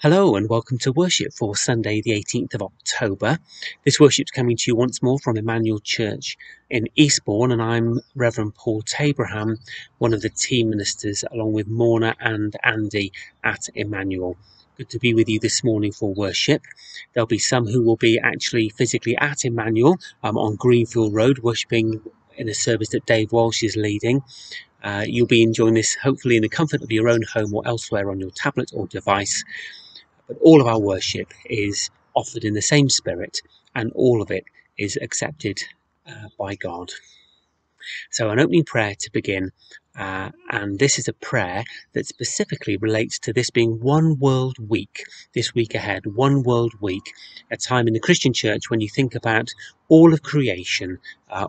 Hello and welcome to worship for Sunday the 18th of October. This worship's coming to you once more from Emmanuel Church in Eastbourne, and I'm Reverend Paul Tabraham, one of the team ministers along with Mona and Andy at Emmanuel. Good to be with you this morning for worship. There'll be some who will be actually physically at Emmanuel on Greenfield Road worshipping in a service that Dave Walsh is leading. You'll be enjoying this hopefully in the comfort of your own home or elsewhere on your tablet or device. But all of our worship is offered in the same spirit, and all of it is accepted by God. So an opening prayer to begin, and this is a prayer that specifically relates to this being One World Week, this week ahead, One World Week, a time in the Christian church when you think about all of creation,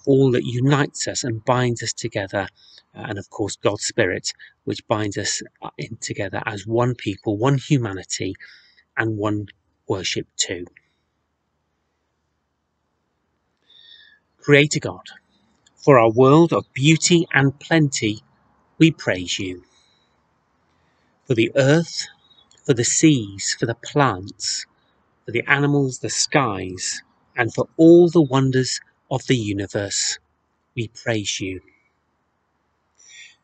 all that unites us and binds us together, and of course God's Spirit, which binds us in together as one people, one humanity, and one worship too. Creator God, for our world of beauty and plenty, we praise you. For the earth, for the seas, for the plants, for the animals, the skies, and for all the wonders of the universe, we praise you.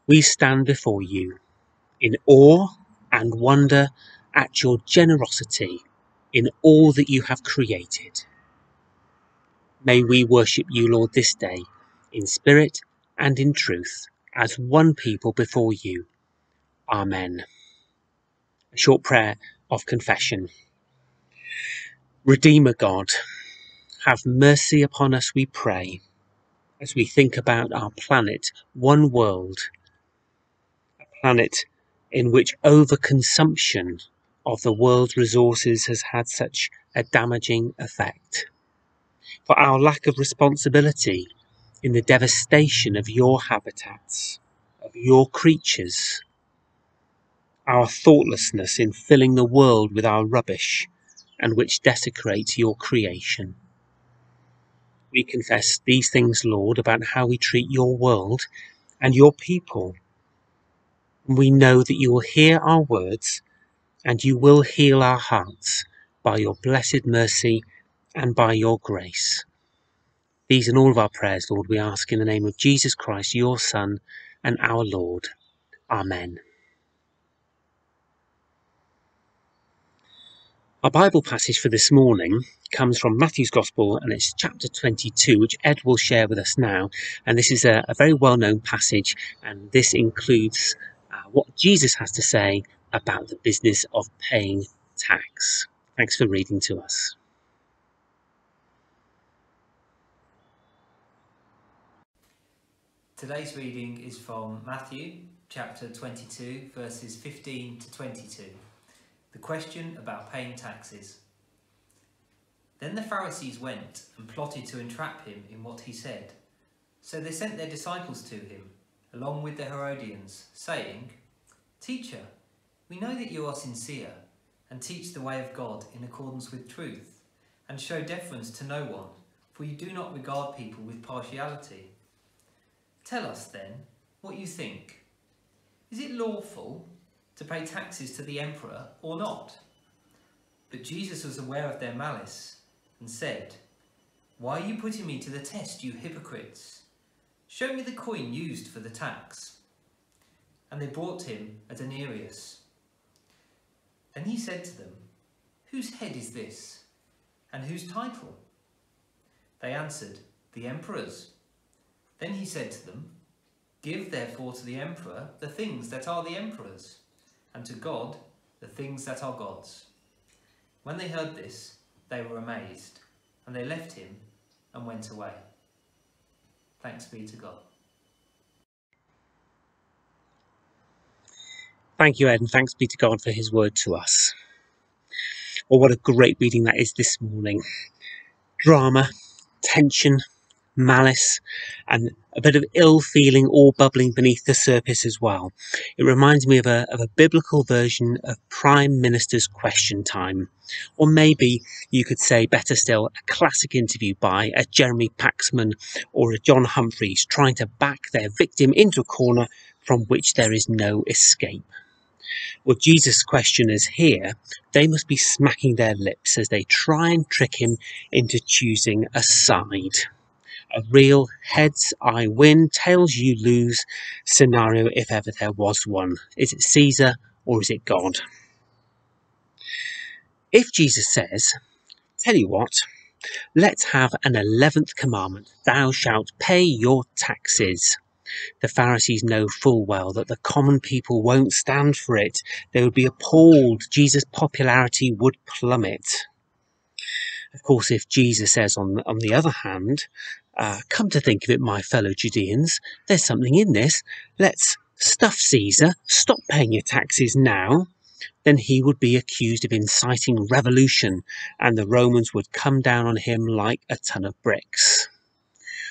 We stand before you in awe and wonder at your generosity in all that you have created. May we worship you, Lord, this day in spirit and in truth as one people before you. Amen. A short prayer of confession. Redeemer God, have mercy upon us, we pray, as we think about our planet, one world, planet in which overconsumption of the world's resources has had such a damaging effect, for our lack of responsibility in the devastation of your habitats, of your creatures, our thoughtlessness in filling the world with our rubbish and which desecrates your creation. We confess these things, Lord, about how we treat your world and your people. We know that you will hear our words and you will heal our hearts by your blessed mercy and by your grace. These and all of our prayers, Lord, we ask in the name of Jesus Christ, your Son and our Lord. Amen. Our Bible passage for this morning comes from Matthew's Gospel, and it's chapter 22, which Ed will share with us now. And this is a very well-known passage, and this includes what Jesus has to say about the business of paying tax. Thanks for reading to us. Today's reading is from Matthew chapter 22, verses 15 to 22. The question about paying taxes. Then the Pharisees went and plotted to entrap him in what he said. So they sent their disciples to him, along with the Herodians, saying, "Teacher, we know that you are sincere and teach the way of God in accordance with truth, and show deference to no one, for you do not regard people with partiality. Tell us then what you think. Is it lawful to pay taxes to the emperor or not?" But Jesus was aware of their malice and said, "Why are you putting me to the test, you hypocrites? Show me the coin used for the tax." And they brought him a denarius. Then he said to them, "Whose head is this, and whose title?" They answered, "The emperor's." Then he said to them, "Give therefore to the emperor the things that are the emperor's, and to God the things that are God's." When they heard this, they were amazed, and they left him and went away. Thanks be to God. Thank you, Ed, and thanks be to God for his word to us. Oh, what a great reading that is this morning. Drama, tension, malice, and a bit of ill feeling all bubbling beneath the surface as well. It reminds me of a biblical version of Prime Minister's Question Time. Or maybe you could say, better still, a classic interview by a Jeremy Paxman or a John Humphreys trying to back their victim into a corner from which there is no escape. Well, Jesus' questioners here, they must be smacking their lips as they try and trick him into choosing a side. A real heads I win, tails you lose scenario if ever there was one. Is it Caesar or is it God? If Jesus says, tell you what, let's have an 11th commandment, thou shalt pay your taxes. The Pharisees know full well that the common people won't stand for it. They would be appalled. Jesus' popularity would plummet. Of course, if Jesus says, on the other hand, come to think of it, my fellow Judeans, there's something in this. Let's stuff Caesar, stop paying your taxes now. Then he would be accused of inciting revolution and the Romans would come down on him like a ton of bricks.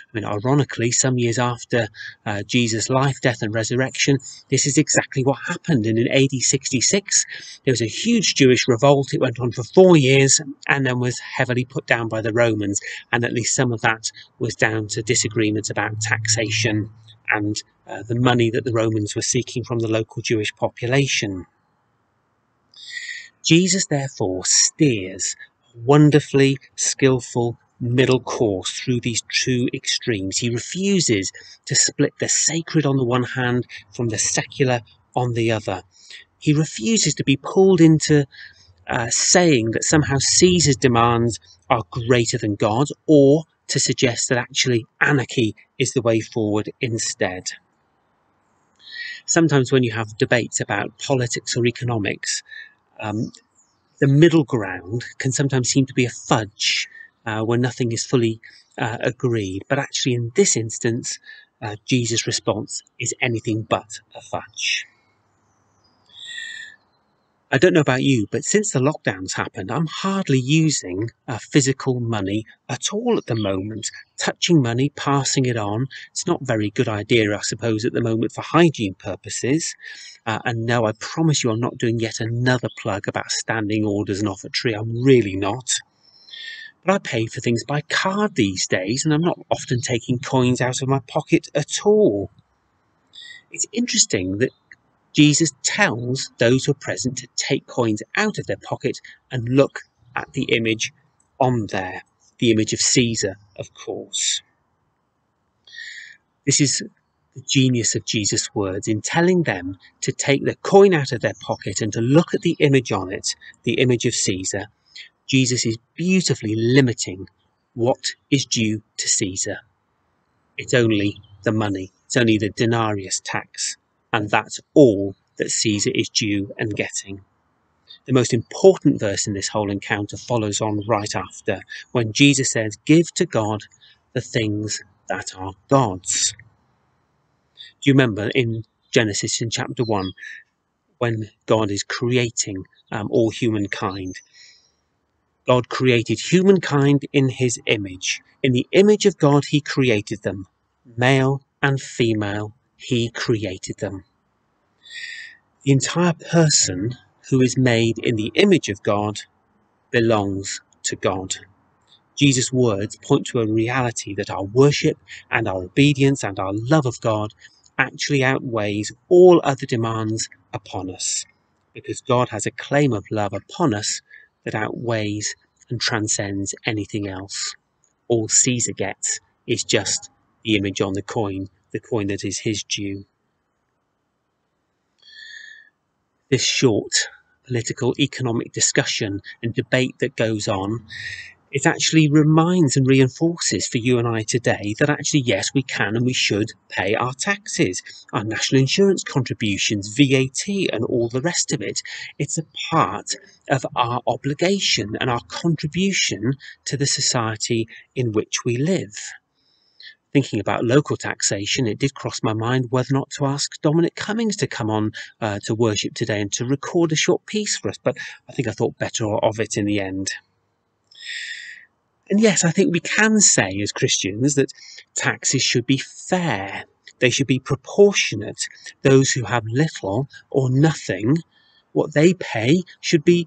I mean, ironically, some years after Jesus' life, death and resurrection, this is exactly what happened. And in AD 66, there was a huge Jewish revolt. It went on for 4 years and then was heavily put down by the Romans. And at least some of that was down to disagreements about taxation and the money that the Romans were seeking from the local Jewish population. Jesus, therefore, steers a wonderfully skillful middle course through these two extremes. He refuses to split the sacred on the one hand from the secular on the other. He refuses to be pulled into saying that somehow Caesar's demands are greater than God, or to suggest that actually anarchy is the way forward instead. Sometimes when you have debates about politics or economics, the middle ground can sometimes seem to be a fudge where nothing is fully agreed. But actually in this instance, Jesus' response is anything but a fudge. I don't know about you, but since the lockdowns happened, I'm hardly using physical money at all at the moment. Touching money, passing it on, it's not a very good idea, I suppose, at the moment for hygiene purposes. And no, I promise you I'm not doing yet another plug about standing orders and offertory. I'm really not. But I pay for things by card these days, and I'm not often taking coins out of my pocket at all. It's interesting that Jesus tells those who are present to take coins out of their pocket and look at the image on there, the image of Caesar, of course. This is the genius of Jesus' words in telling them to take the coin out of their pocket and to look at the image on it, the image of Caesar. Jesus is beautifully limiting what is due to Caesar. It's only the money, it's only the denarius tax. And that's all that Caesar is due and getting. The most important verse in this whole encounter follows on right after, when Jesus says, give to God the things that are God's. Do you remember in Genesis in chapter 1, when God is creating all humankind? God created humankind in his image. In the image of God, he created them, male and female. He created them. The entire person who is made in the image of God belongs to God. Jesus' words point to a reality that our worship and our obedience and our love of God actually outweighs all other demands upon us, because God has a claim of love upon us that outweighs and transcends anything else. All Caesar gets is just the image on the coin that is his due. This short political economic discussion and debate that goes on, it actually reminds and reinforces for you and I today that actually, yes, we can and we should pay our taxes, our national insurance contributions, VAT and all the rest of it. It's a part of our obligation and our contribution to the society in which we live. Thinking about local taxation, it did cross my mind whether or not to ask Dominic Cummings to come on to worship today and to record a short piece for us, but I think I thought better of it in the end. And yes, I think we can say as Christians that taxes should be fair. They should be proportionate. Those who have little or nothing, what they pay should be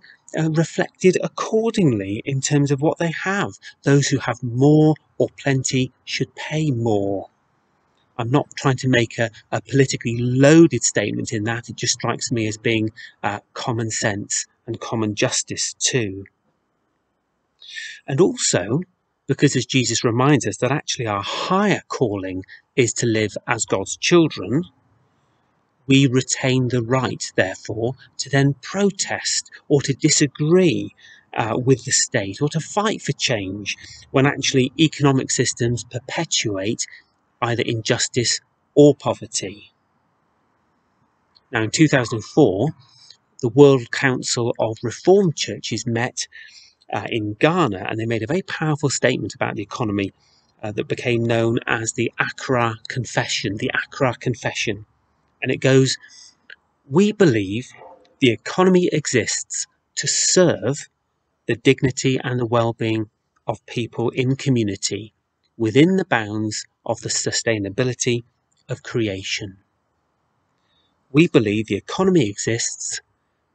reflected accordingly in terms of what they have. Those who have more or plenty should pay more. I'm not trying to make a politically loaded statement in that. It just strikes me as being common sense and common justice too. And also, because as Jesus reminds us that actually our higher calling is to live as God's children, we retain the right, therefore, to then protest or to disagree with the state or to fight for change when actually economic systems perpetuate either injustice or poverty. Now, in 2004, the World Council of Reformed Churches met in Ghana, and they made a very powerful statement about the economy that became known as the Accra Confession, And it goes, "We believe the economy exists to serve the dignity and the well-being of people in community within the bounds of the sustainability of creation. We believe the economy exists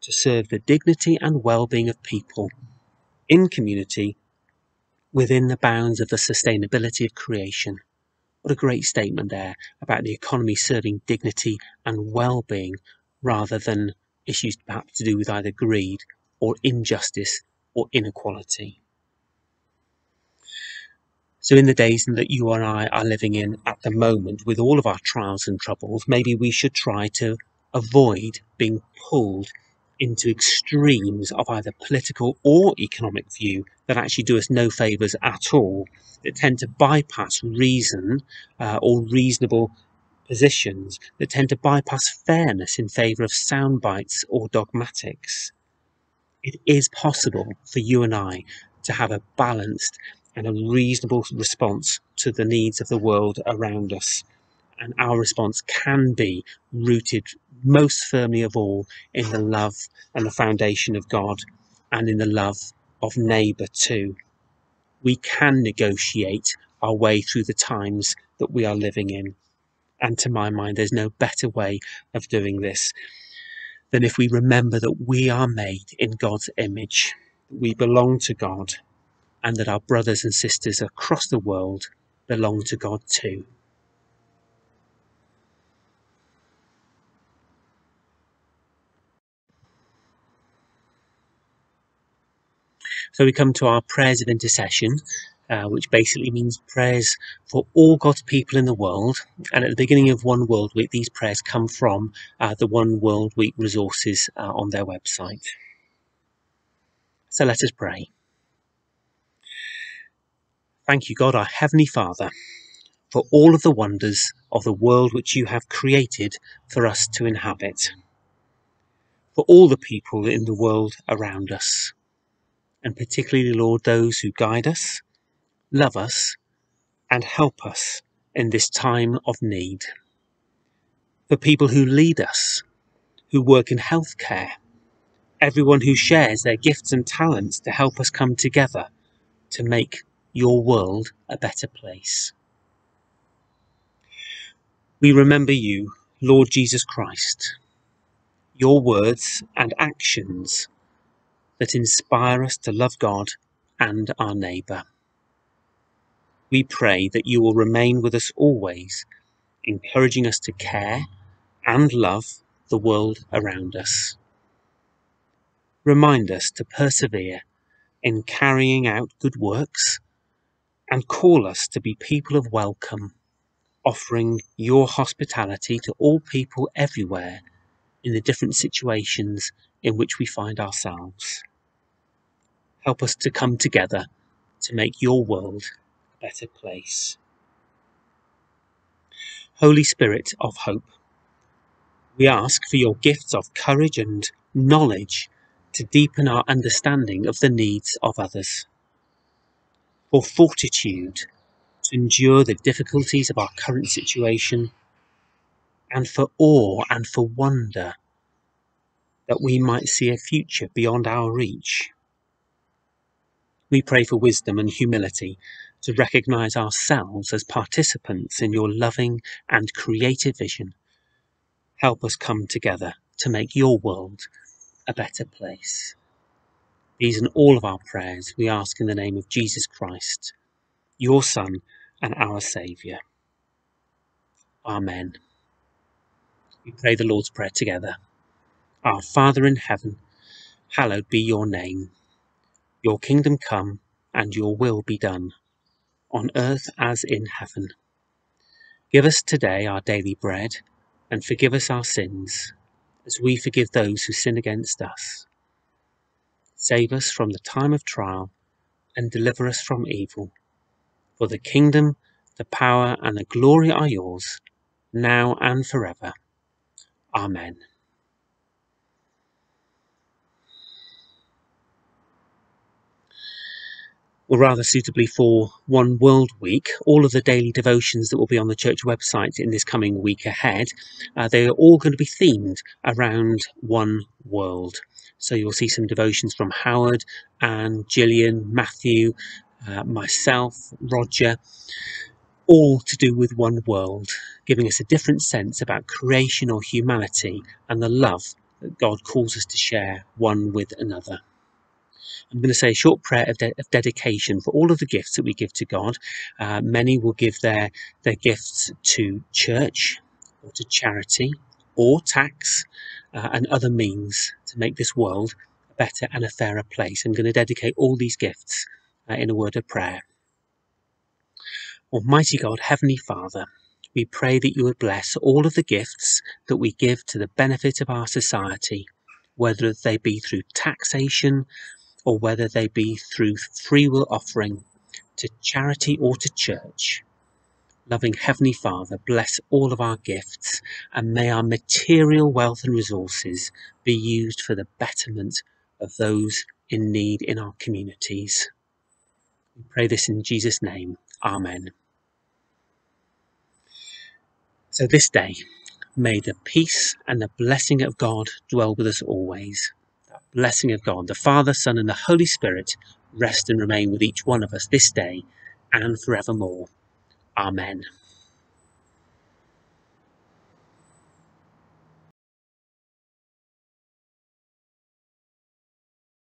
to serve the dignity and well-being of people in community within the bounds of the sustainability of creation." What a great statement there about the economy serving dignity and well-being rather than issues perhaps to do with either greed or injustice or inequality. So in the days that you and I are living in at the moment, with all of our trials and troubles, maybe we should try to avoid being pulled into extremes of either political or economic view that actually do us no favours at all, that tend to bypass reason or reasonable positions, that tend to bypass fairness in favour of sound bites or dogmatics. It is possible for you and I to have a balanced and a reasonable response to the needs of the world around us. And our response can be rooted most firmly of all in the love and the foundation of God and in the love of neighbour too. We can negotiate our way through the times that we are living in. And to my mind, there's no better way of doing this than if we remember that we are made in God's image, that we belong to God, and that our brothers and sisters across the world belong to God too. So we come to our prayers of intercession, which basically means prayers for all God's people in the world. And at the beginning of One World Week, these prayers come from the One World Week resources on their website. So let us pray. Thank you, God, our Heavenly Father, for all of the wonders of the world which you have created for us to inhabit, for all the people in the world around us, and particularly, Lord, those who guide us, love us, and help us in this time of need. For people who lead us, who work in healthcare, everyone who shares their gifts and talents to help us come together to make your world a better place. We remember you, Lord Jesus Christ, your words and actions that inspire us to love God and our neighbour. We pray that you will remain with us always, encouraging us to care and love the world around us. Remind us to persevere in carrying out good works and call us to be people of welcome, offering your hospitality to all people everywhere in the different situations in which we find ourselves. Help us to come together to make your world a better place. Holy Spirit of hope, we ask for your gifts of courage and knowledge to deepen our understanding of the needs of others, for fortitude to endure the difficulties of our current situation, and for awe and for wonder that we might see a future beyond our reach. We pray for wisdom and humility to recognise ourselves as participants in your loving and creative vision. Help us come together to make your world a better place. These and all of our prayers we ask in the name of Jesus Christ, your Son and our Saviour. Amen. We pray the Lord's Prayer together. Our Father in heaven, hallowed be your name. Your kingdom come, and your will be done, on earth as in heaven. Give us today our daily bread, and forgive us our sins, as we forgive those who sin against us. Save us from the time of trial, and deliver us from evil. For the kingdom, the power, and the glory are yours, now and forever. Amen. Or rather suitably for One World Week, all of the daily devotions that will be on the church website in this coming week ahead, they are all going to be themed around one world. So you'll see some devotions from Howard, Anne, Gillian, Matthew, myself, Roger, all to do with one world, giving us a different sense about creation or humanity and the love that God calls us to share one with another. I'm going to say a short prayer of dedication for all of the gifts that we give to God. Many will give their gifts to church or to charity or tax and other means to make this world a better and a fairer place. I'm going to dedicate all these gifts in a word of prayer. Almighty God, Heavenly Father, we pray that you would bless all of the gifts that we give to the benefit of our society, whether they be through taxation, or whether they be through free will offering, to charity or to church. Loving Heavenly Father, bless all of our gifts, and may our material wealth and resources be used for the betterment of those in need in our communities. We pray this in Jesus' name. Amen. So this day, may the peace and the blessing of God dwell with us always. Blessing of God, the Father, Son, and the Holy Spirit, rest and remain with each one of us this day and forevermore. Amen.